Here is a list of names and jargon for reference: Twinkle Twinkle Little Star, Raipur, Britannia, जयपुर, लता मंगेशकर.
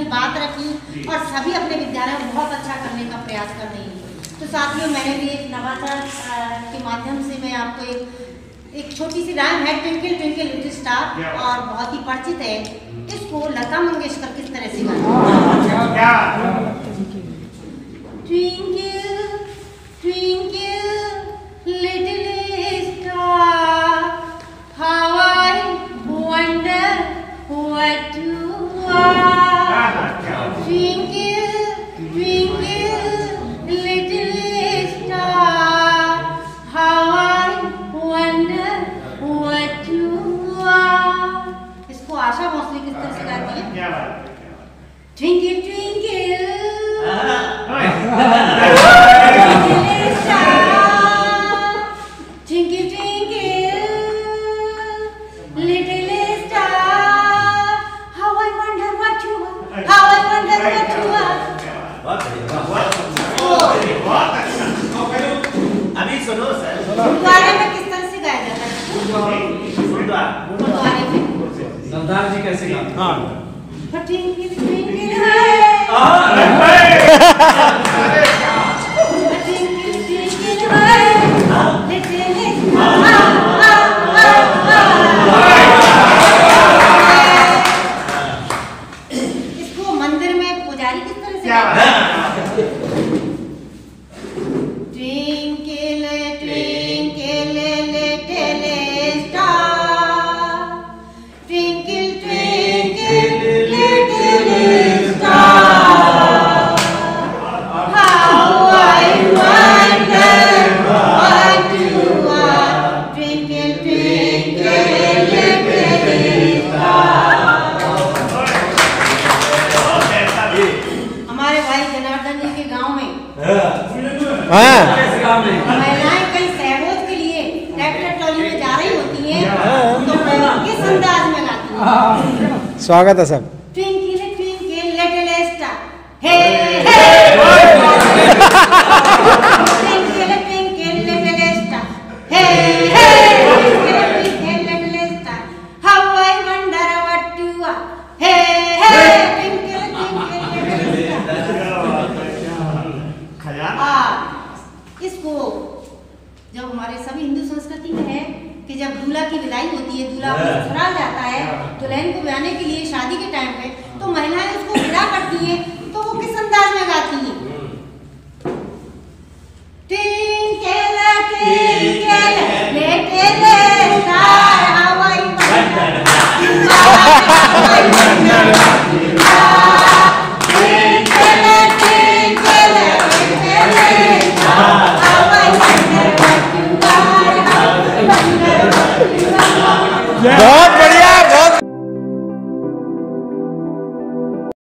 अपनी बात रखी और सभी अपने विद्यालय में बहुत अच्छा करने का प्रयास कर रही है। तो साथियों, मैंने भी एक नवाचार के माध्यम से मैं आपको एक छोटी सी राइम है ट्विंकल ट्विंकल लिटिल स्टार, और बहुत ही परिचित है, इसको लता मंगेशकर किस तरह से गाते। Twinkle twinkle little Twinkle, twinkle, little star. Twinkle, twinkle, little star. How I wonder what you are. How I wonder what you are. अभी सुनो सर। गुरुद्वारे में किस तरह से गाया जाता है? गुरुद्वारे में। सरदार जी कैसे गाते हैं? हाँ। Twinkle, twinkle, इसको मंदिर में पुजारी किस तरह से गाता है? Twinkle, twinkle, little star. Twinkle, twinkle. महिलाएं कई सहयोग के लिए ट्रैक्टर ट्रॉली में जा रही होती हैं, तो किस अंदाज में गाती हैं? स्वागत है सब। Twinkle twinkle little star, hey hey. Twinkle twinkle little star, hey hey. Twinkle twinkle little star, how I wonder what you are, hey hey. Twinkle twinkle little star. इसको जब हमारे सभी हिंदू संस्कृति में है कि जब दूल्हा की विदाई होती है, दूल्हा ससुराल जाता है दुल्हन को ब्याहने के लिए शादी के टाइम पे, तो महिलाएं उसको विदा करती हैं, तो वो किस अंदाज में गाती हैं?